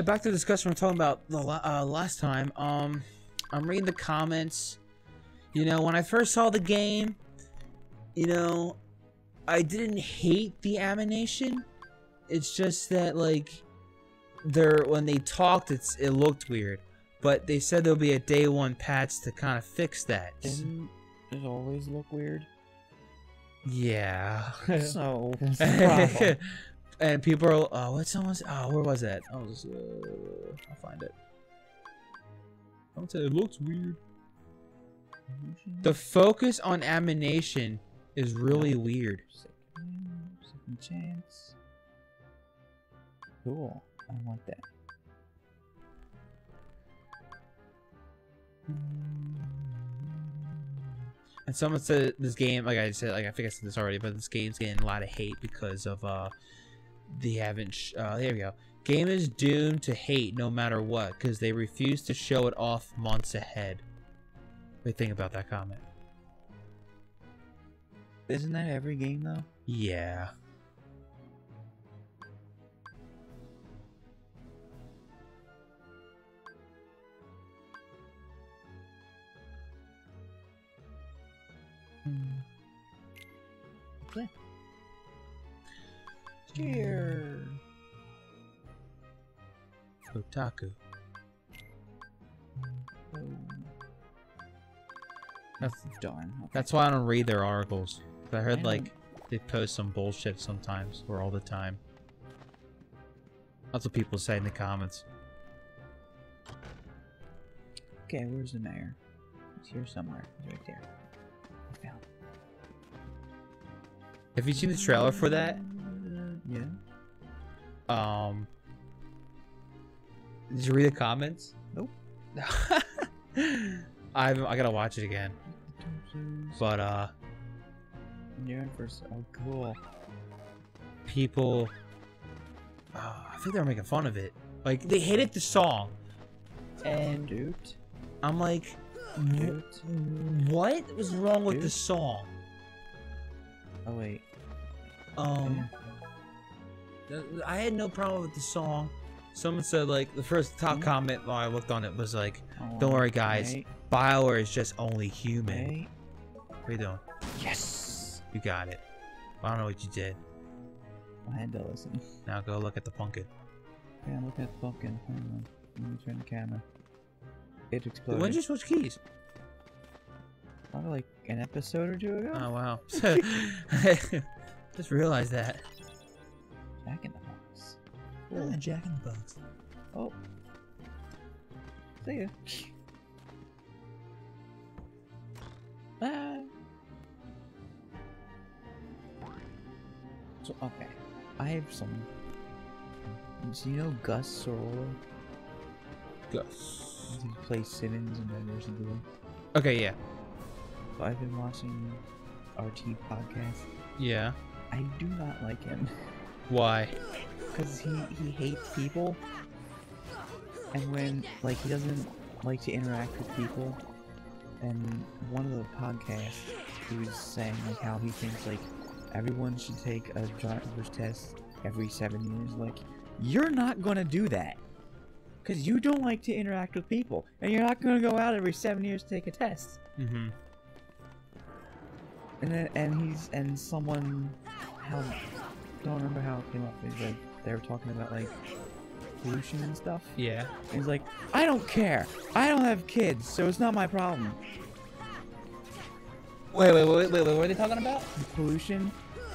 Yeah, back to the discussion we were talking about the last time. I'm reading the comments. You know, when I first saw the game, you know, I didn't hate the animation. It's just that, like, when they talked, it looked weird. But they said there'll be a day one patch to kind of fix that. Didn't it always look weird? Yeah. So, That's the problem. And people are, oh, what's someone's, oh, where was that? I'll find it. I would say it looks weird. The focus on animation is really weird. Second chance. Cool. I want that. And someone said this game, like I said, like I think I said this already, but this game's getting a lot of hate because of they haven't. There we go. Game is doomed to hate no matter what because they refuse to show it off months ahead. What do you think about that comment? Isn't that every game though? Yeah. Okay. Cheer. Kotaku. That's darn. Okay. That's why I don't read their articles. I heard like they post some bullshit sometimes or all the time. That's what people say in the comments. Okay, where's the mayor? He's here somewhere. He's right there. I found him. Have you seen the trailer for that? Yeah. Did you read the comments? Nope. I gotta watch it again. But you're in for so cool. People, I think they're making fun of it. Like they hated the song. And dude, I'm like, dude, what was wrong with the song? Oh wait. I had no problem with the song. Someone said like the first top comment while I looked on it was like, "Don't worry guys, BioWare is just only human." Right. What are you doing? Yes. You got it. I don't know what you did. I had to listen. Now go look at the pumpkin. Yeah, look at the pumpkin. Hold on. Let me turn the camera. It exploded. When did you switch keys? Probably like an episode or two ago. Oh wow. Just realized that. Jack in the box. Yeah, Jack in the box. Oh. See ya. Bye. So, okay. I have some. Do you know Gus Sorola? Gus. He plays Simmons and then there's a duel. Okay, yeah. So I've been watching RT podcast. Yeah. I do not like him. Why? Because he hates people, and when like he doesn't like to interact with people. And one of the podcasts, he was saying like how he thinks like everyone should take a driver's test every 7 years. Like you're not gonna do that because you don't like to interact with people, and you're not gonna go out every 7 years to take a test. Mm-hmm. And then, and someone don't remember how it came up. Is like they were talking about like pollution and stuff. Yeah. And he's like, I don't care. I don't have kids, so it's not my problem. Wait. What are they talking about? The pollution.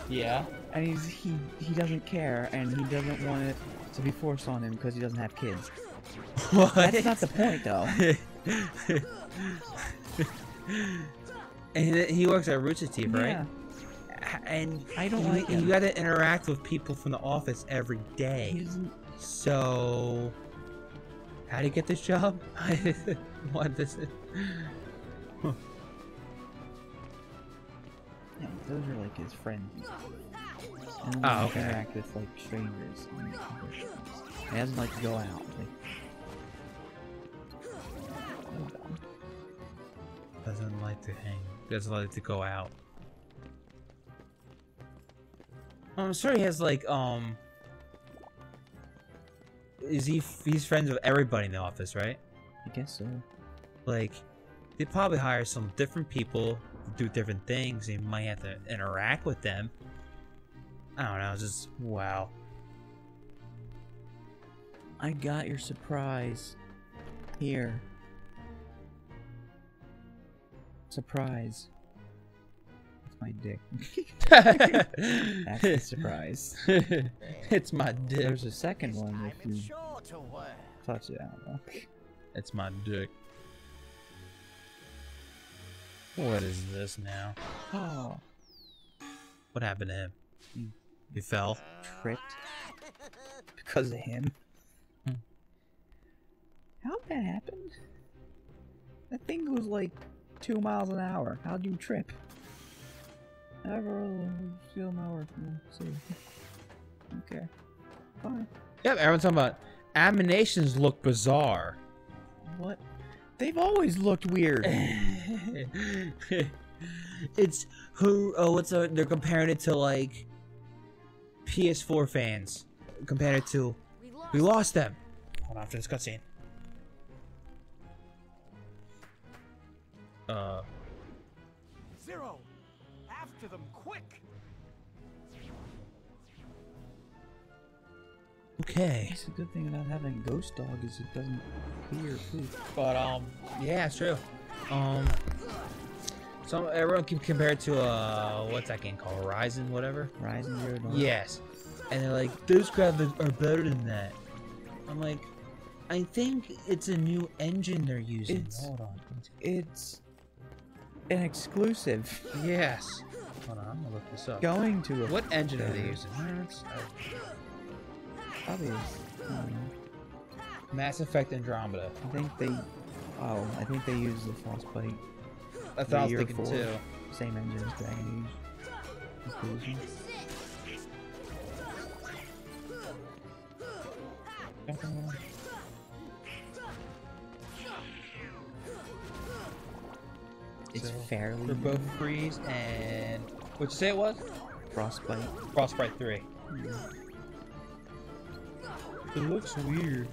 Yeah. And he doesn't care, and he doesn't want it to be forced on him because he doesn't have kids. What? That's not the point, though. And he works at Rooster Teeth, right? Yeah. And I don't like him. You gotta interact with people from the office every day. So, how do you get this job? I want this. Huh. Yeah, those are like his friends. And oh, okay. Interact with like strangers. He doesn't like to go out. Like... Doesn't like to hang. Doesn't like to go out. I'm sure he has like is he's friends with everybody in the office, right? I guess so. Like, they probably hire some different people to do different things. They might have to interact with them. I don't know. It's just wow. I got your surprise here. Surprise. It's my dick. That's a surprise. It's my dick. There's a second one if you touch it. I don't know. It's my dick. What is this now? Oh. What happened to him? He fell. Tripped. Because of him. How'd that happen? That thing was like 2 miles an hour. How'd you trip? Ever feel my work. Okay. Fine. Yep, everyone's talking about animations look bizarre. What? They've always looked weird. It's who? Oh, what's a? They're comparing it to like PS4 fans. Compared it to, we lost them. Hold on after this cutscene. Zero, after them, quick. Okay. It's a good thing about having a ghost dog is it doesn't fear poop. But yeah, it's true. So everyone can compare it to what's that game called? Horizon, whatever. Horizon Zero Dawn. Yes. And they're like, those graphics are better than that. I'm like, I think it's a new engine they're using. Hold on. It's an exclusive. Yes. Hold on, I'm gonna look this up. Going to a what engine are they using? Probably Mass Effect Andromeda. I think they. Oh, I think they use the Frostbite. That's what I was thinking too. Same engine as Dragon Age. It's so fairly. We're both freeze and what'd you say it was? Frostbite. Frostbite 3. Yeah. It looks weird.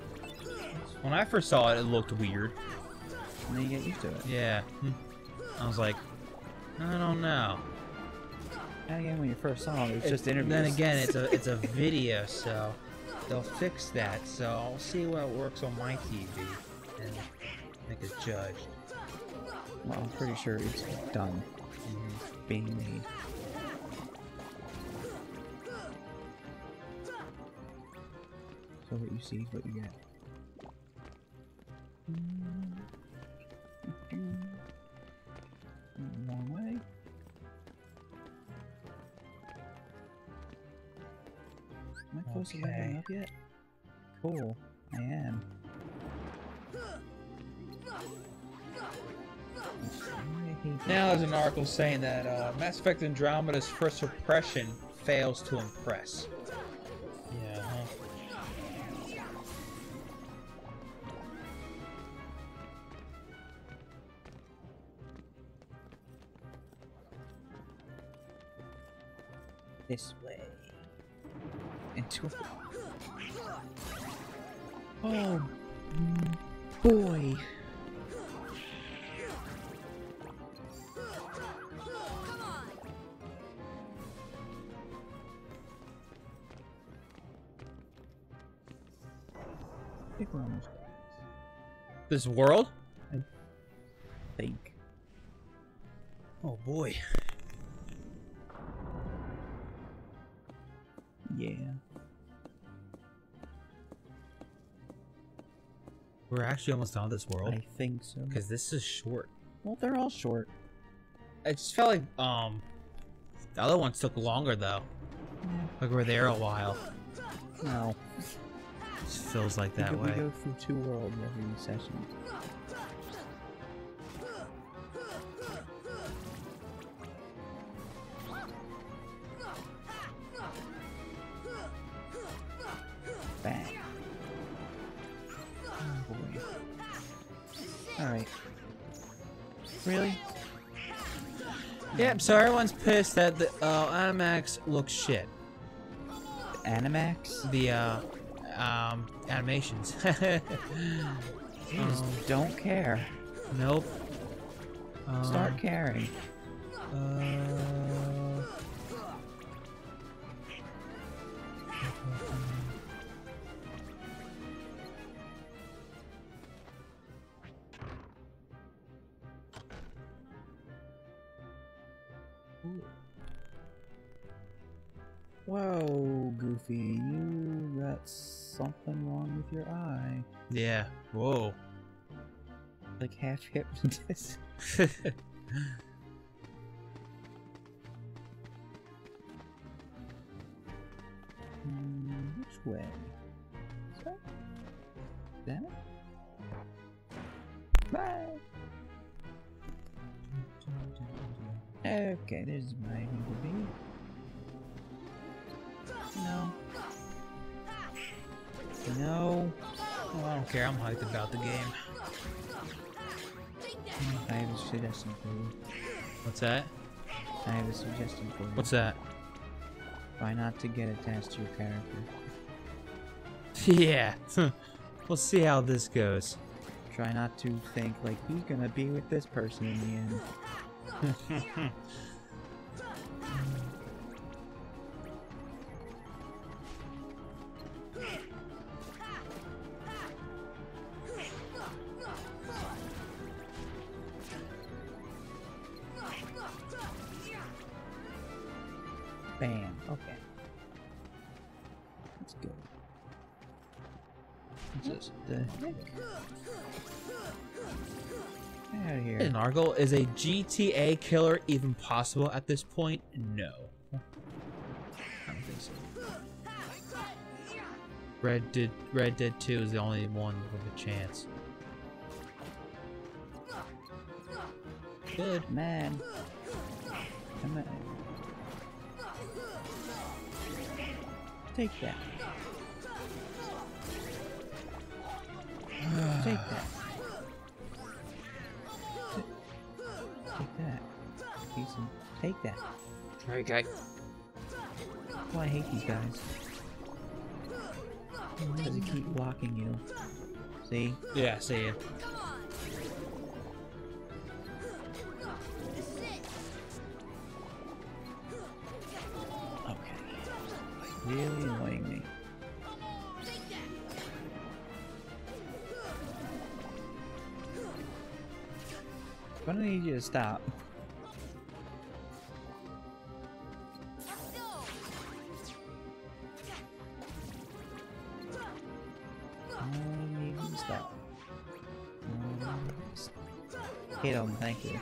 When I first saw it, it looked weird. And then you get used to it. Yeah. I was like, I don't know. And again, when you first saw it, it was just interviews. Then again, it's a video, so they'll fix that. So I'll see what works on my TV and make a judge. Well, I'm pretty sure it's done and being made. So what you see is what you get. Wrong way. Am I close to lighting up yet? Cool, I am. Now there's an article saying that Mass Effect Andromeda's first impression fails to impress. Yeah, huh? This way. Into a... Oh, boy. This world? I think. Oh boy. Yeah. We're actually almost on this world. I think so. Because this is short. Well, they're all short. I just felt like the other ones took longer though. Yeah. Like we're there a while. No. It feels like that way. We go through 2 worlds every session. Bang. Oh boy. Alright. Really? Yep, so everyone's pissed that the Animax looks shit. The Animax? The animations. You just don't care. Nope. Start caring. Whoa, Goofy, you got something wrong with your eye. Yeah, whoa. Like half hypnotist. Which way? This way? Damn it. Bye! Okay, there's my Oogie Boogie. No. No. Oh, I don't care, I'm hyped about the game. I have a suggestion for you. What's that? I have a suggestion for you. What's that? Why not to get attached to your character? Yeah. We'll see how this goes. Try not to think like he's gonna be with this person in the end. Bam. Okay. That's good. Just the heck? Out of here. An Argle, is a GTA killer even possible at this point? No. I don't think so. Red Dead 2 is the only one with a chance. Good man. Take that. Take that. Take that. Decent. Take that. Okay. Well, I hate these guys. Because they keep blocking you. See? Yeah, see it. Okay. Really annoying me. I'm gonna need you to stop. Hit him, thank you.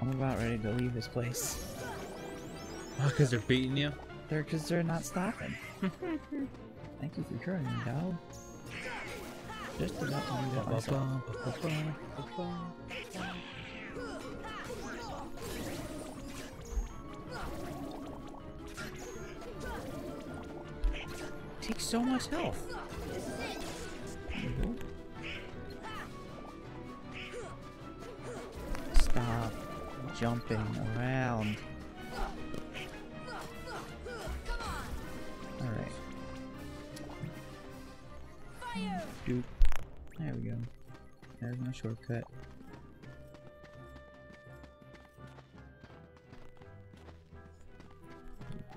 I'm about ready to leave this place. Oh, because they're beating you? Because they're not stopping. Thank you for trying, dog. Just about to do that myself. Takes so much health. Stop jumping around. All right. Dude. There we go. There's my shortcut.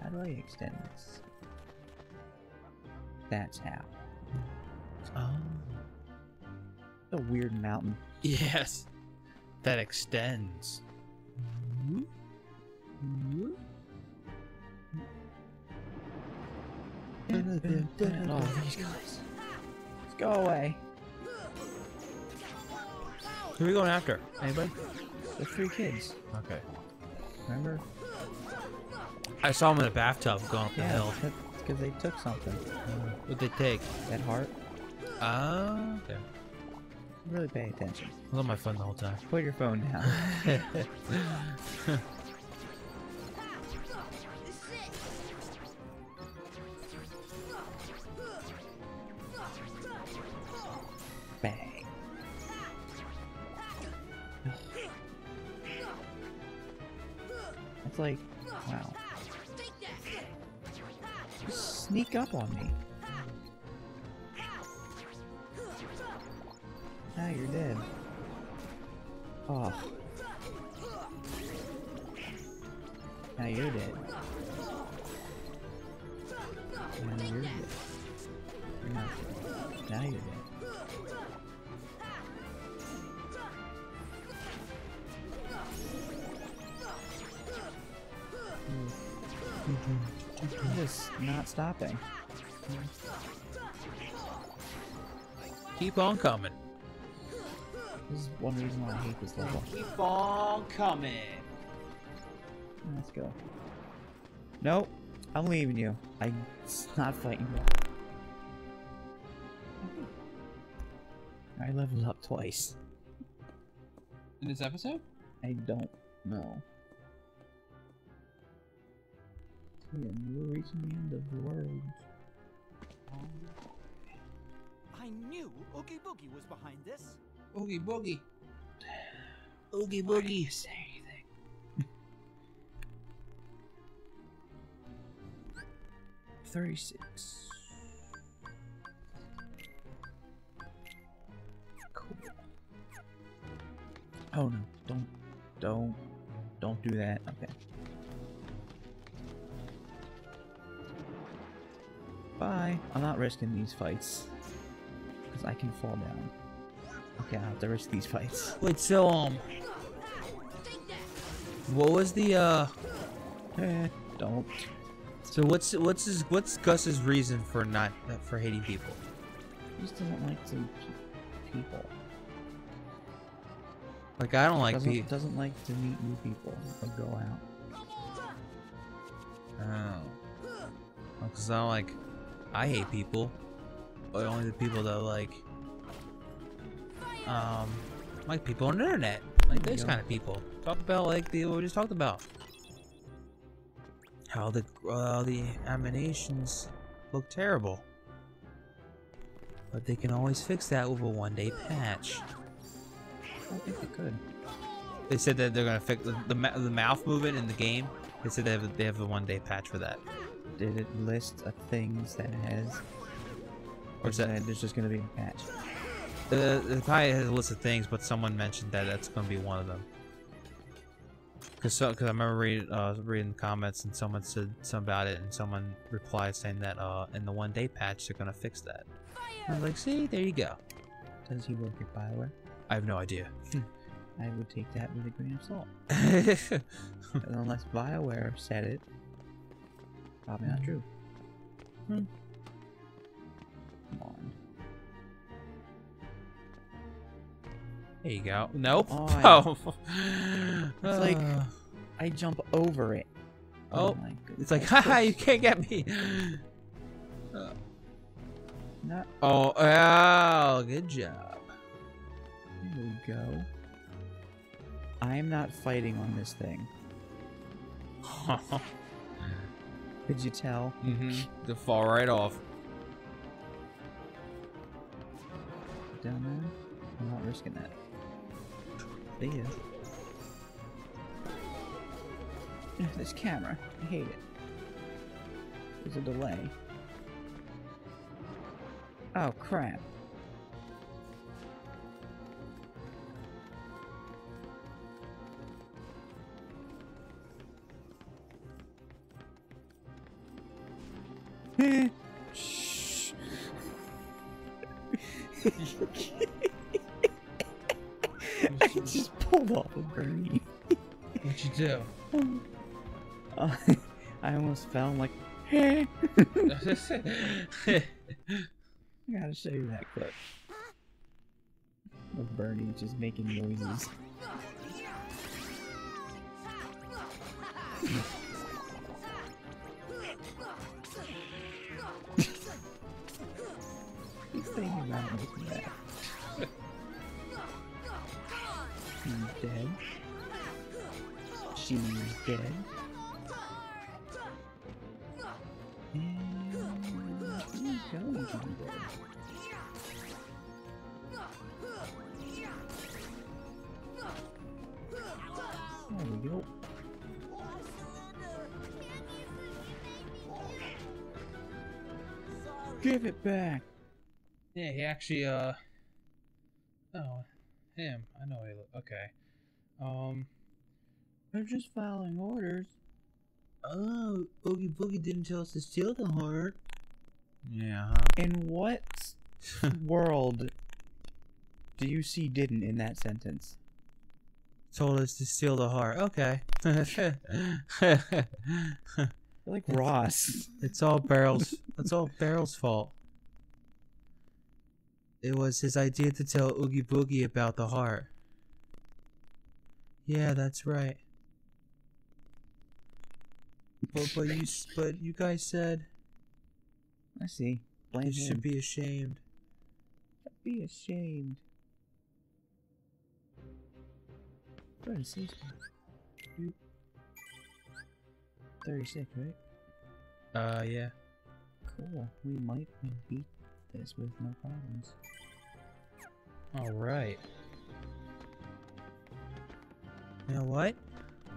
How do I extend this? That's how. Oh. It's a weird mountain. Yes. That extends. Mm-hmm. Mm-hmm. Oh, these guys. Let's go away. Who are we going after? Anybody? The three kids. Okay. Remember? I saw them in a bathtub going up the hill. Because they took something. What'd they take? That heart. Oh, okay. Really pay attention. I was on my phone the whole time. Put your phone down. Like, wow. sneak up on me. Now you're dead. Oh. Now you're dead. Now you're dead. No. Now you're dead. I'm just not stopping. Keep on coming. This is one reason why I hate this level. Keep on coming. Let's go. Nope. I'm leaving you. I'm not fighting you. I leveled up twice. In this episode? I don't know. Yeah, we're reaching the end of the world. I knew Oogie Boogie was behind this. Oogie Boogie. Oogie Boogie. Why didn't you say anything? $36. Cool. Oh no! Don't do that. Okay. Bye. I'm not risking these fights because I can fall down. Okay, I have to risk these fights. Wait, so what was the don't. So what's Gus's reason for not for hating people? He just doesn't like to people. Like I don't like people. Doesn't like to meet new people or go out. Oh, because I don't like. I hate people, but only the people that like people on the internet, like those kind of people. Talk about like the what we just talked about, how the emanations look terrible, but they can always fix that with a one-day patch. I don't think they could. They said that they're gonna fix the mouth movement in the game. They said they have a one-day patch for that. Did it list of things that it has? Or is that there's just going to be a patch? It probably has a list of things, but someone mentioned that that's going to be one of them. Because I remember reading the comments and someone said something about it, and someone replied saying that in the one-day patch they're going to fix that. I was like, see, there you go. Does he work at BioWare? I have no idea. I would take that with a grain of salt. Unless BioWare said it. Probably not true. Come on. There you go. Nope. Oh. It's like I jump over it. Oh, my goodness. It's like, haha, you can't get me. Not. Oh, oh, good job. Here we go. I'm not fighting on this thing. Could you tell? They fall right off. Down there? I'm not risking that. There you go. This camera. I hate it. There's a delay. Oh, crap. I just pulled off a grenade. What'd you do? I almost fell. I'm like, hey. I gotta show you that clip. Of Bernie just making noises. He's thinking about making that. He's dead. She's dead. And he's going to be dead. There we go. Give it back. Yeah, he actually, oh, him. I know he, okay. They're just following orders. Oh, Oogie Boogie didn't tell us to steal the heart. Yeah. In what world do you see didn't in that sentence? Told us to steal the heart. Okay. Like Ross. It's all Barrel's. It's all Barrel's fault. It was his idea to tell Oogie Boogie about the heart. Yeah, that's right. But you guys said. I see. Blame him. You should be ashamed. Be ashamed. What is this? 36, right? Yeah. Cool. We might beat this with no problems. Alright. You know what?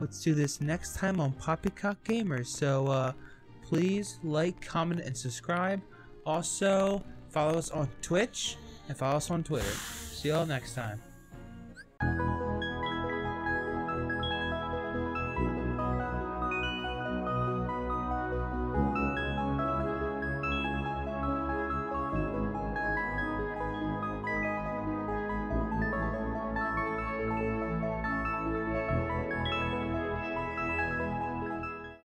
Let's do this next time on Poppycock Gamers. So, please like, comment, and subscribe. Also, follow us on Twitch and follow us on Twitter. See y'all next time.